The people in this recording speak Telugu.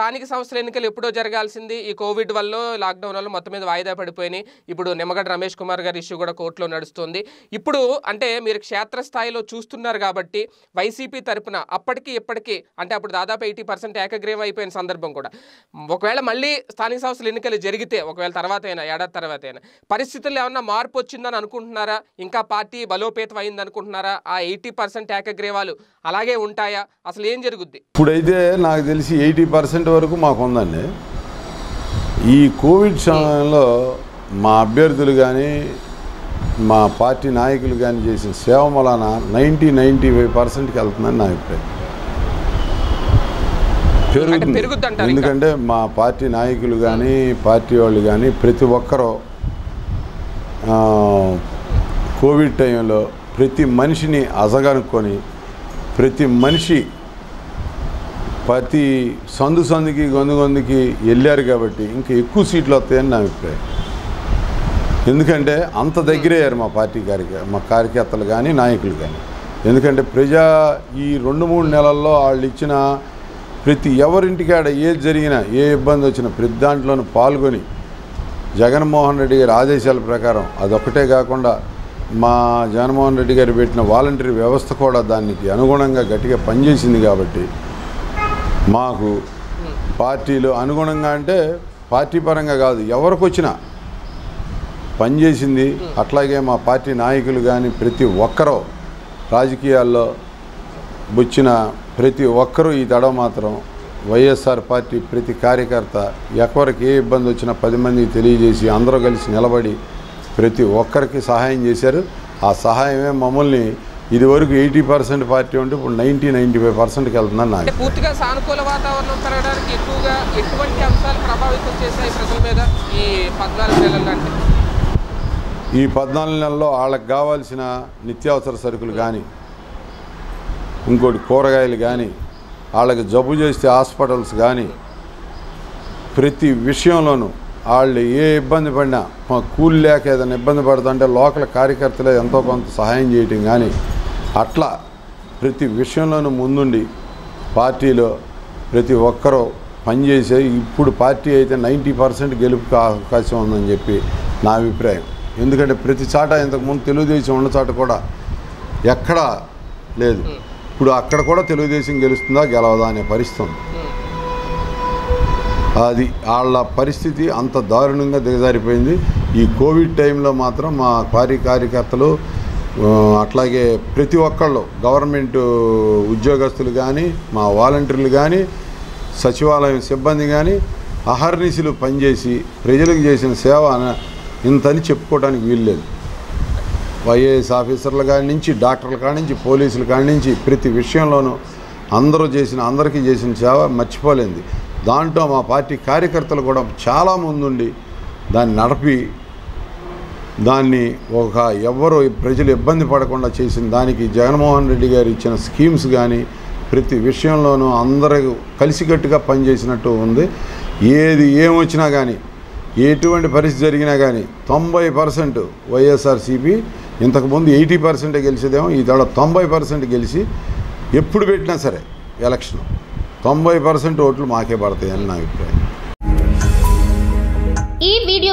స్థానిక సంస్థల ఎన్నికలు ఎప్పుడో జరగాల్సింది ఈ కోవిడ్ వల్ల లాక్ డౌన్ వల్ల మొత్తం మీద వాయిదా పడిపోయినాయి. ఇప్పుడు నిమ్మగడ్డ రమేష్ కుమార్ గారి ఇష్యూ కూడా కోర్టులో నడుస్తుంది. ఇప్పుడు అంటే మీరు క్షేత్ర స్థాయిలో చూస్తున్నారు కాబట్టి వైసీపీ తరపున అప్పటికి ఇప్పటికీ అంటే అప్పుడు దాదాపు 80% ఏకగ్రీవం అయిపోయిన సందర్భం కూడా, ఒకవేళ మళ్ళీ స్థానిక సంస్థల ఎన్నికలు జరిగితే ఒకవేళ తర్వాత అయినా ఏడాది తర్వాత అయినా పరిస్థితుల్లో ఏమన్నా మార్పు వచ్చిందని అనుకుంటున్నారా? ఇంకా పార్టీ బలోపేతం అయింది అనుకుంటున్నారా? ఆ 80% ఏకగ్రీవాలు అలాగే ఉంటాయా? అసలు ఏం జరుగుద్ది? ఇప్పుడైతే నాకు తెలిసి 80% వరకు మాకు ఉందండి. ఈ కోవిడ్ సమయంలో మా అభ్యర్థులు కానీ మా పార్టీ నాయకులు కానీ చేసిన సేవ వలన 90-95%కి వెళ్తుందని నా అభిప్రాయం. పెరుగుతుంది. ఎందుకంటే మా పార్టీ నాయకులు కానీ పార్టీ వాళ్ళు కానీ ప్రతి ఒక్కరూ కోవిడ్ టైంలో ప్రతి మనిషిని అసగనుకొని ప్రతి మనిషి ప్రతి సందు సందుకి గొందుకి వెళ్ళారు కాబట్టి ఇంకా ఎక్కువ సీట్లు వస్తాయని నా అభిప్రాయం. ఎందుకంటే అంత దగ్గరయ్యారు మా పార్టీ మా కార్యకర్తలు కానీ నాయకులు కానీ. ఎందుకంటే ప్రజా ఈ 2-3 నెలల్లో వాళ్ళు ఇచ్చిన ప్రతి ఎవరింటికాడ ఏది జరిగినా ఏ ఇబ్బంది వచ్చినా ప్రతి దాంట్లోనూ పాల్గొని జగన్మోహన్ రెడ్డి గారి ఆదేశాల ప్రకారం అదొక్కటే కాకుండా మా జగన్మోహన్ రెడ్డి గారు పెట్టిన వాలంటీర్ వ్యవస్థ కూడా దానికి అనుగుణంగా గట్టిగా పనిచేసింది కాబట్టి మాకు పార్టీలో అనుగుణంగా అంటే పార్టీ పరంగా కాదు ఎవరికి వచ్చినా పనిచేసింది. అట్లాగే మా పార్టీ నాయకులు కానీ ప్రతి ఒక్కరూ రాజకీయాల్లో వచ్చిన ప్రతి ఒక్కరూ ఈ తడ మాత్రం వైఎస్ఆర్ పార్టీ ప్రతి కార్యకర్త ఎవరికి ఏ ఇబ్బంది వచ్చినా 10 మందికి తెలియజేసి అందరూ కలిసి నిలబడి ప్రతి ఒక్కరికి సహాయం చేశారు. ఆ సహాయమే మమ్మల్ని ఇదివరకు 80% పార్టీ ఉంటే ఇప్పుడు 90-95%కి వెళ్తుందని నాకు పూర్తిగా సానుకూల వాతావరణం పెరగడానికి ఎక్కువగా ఎటువంటి అంశాలు ప్రభావితం చేశాయి ప్రజల మీద ఈ 14 నెలల్లో? అంటే ఈ 14 నెలల్లో వాళ్ళకి కావాల్సిన నిత్యావసర సరుకులు కానీ ఇంకోటి కూరగాయలు కానీ వాళ్ళకి జబ్బు చేస్తే హాస్పిటల్స్ కానీ ప్రతి విషయంలోనూ వాళ్ళు ఏ ఇబ్బంది పడినా మా కూలి లేక ఏదైనా ఇబ్బంది పడుతుంటే లోకల్ కార్యకర్తలే ఎంతో కొంత సహాయం చేయటం కానీ అట్లా ప్రతి విషయంలోనూ ముందుండి పార్టీలో ప్రతి ఒక్కరూ పనిచేసే ఇప్పుడు పార్టీ అయితే 90% గెలుపు అవకాశం ఉందని చెప్పి నా అభిప్రాయం. ఎందుకంటే ప్రతి చాట ఇంతకుముందు తెలుగుదేశం ఉన్న చాట కూడా ఎక్కడా లేదు. ఇప్పుడు అక్కడ కూడా తెలుగుదేశం గెలుస్తుందా గెలవదా అనే పరిస్థితి ఉంది. అది వాళ్ళ పరిస్థితి అంత దారుణంగా దిగజారిపోయింది. ఈ కోవిడ్ టైంలో మాత్రం మా కార్యకర్తలు అట్లాగే ప్రతి ఒక్కళ్ళు గవర్నమెంట్ ఉద్యోగస్తులు కానీ మా వాలంటీర్లు కానీ సచివాలయం సిబ్బంది కానీ అహర్నిశలు పనిచేసి ప్రజలకు చేసిన సేవ ఇంతని చెప్పుకోవడానికి వీల్లేదు. వైఏఎస్ ఆఫీసర్ల కాడి నుంచి డాక్టర్ల కాడి నుంచి పోలీసుల కాడి నుంచి ప్రతి విషయంలోనూ అందరికీ చేసిన సేవ మర్చిపోలేంది. దాంట్లో మా పార్టీ కార్యకర్తలు కూడా చాలా ముందుండి దాన్ని నడిపి దాన్ని ఎవరు ప్రజలు ఇబ్బంది పడకుండా చేసిన దానికి జగన్మోహన్ రెడ్డి గారు ఇచ్చిన స్కీమ్స్ కానీ ప్రతి విషయంలోనూ అందరూ కలిసికట్టుగా పనిచేసినట్టు ఉంది. ఏది ఏమొచ్చినా కానీ ఎటువంటి పరిస్థితి జరిగినా కానీ 90% వైఎస్ఆర్సీపీ ఇంతకుముందు 80% గెలిచేదేమో ఈ తడ 90% గెలిచి ఎప్పుడు పెట్టినా సరే ఎలక్షన్ 90% ఓట్లు మాకే పడతాయని నా అభిప్రాయం. ఈ వీడియో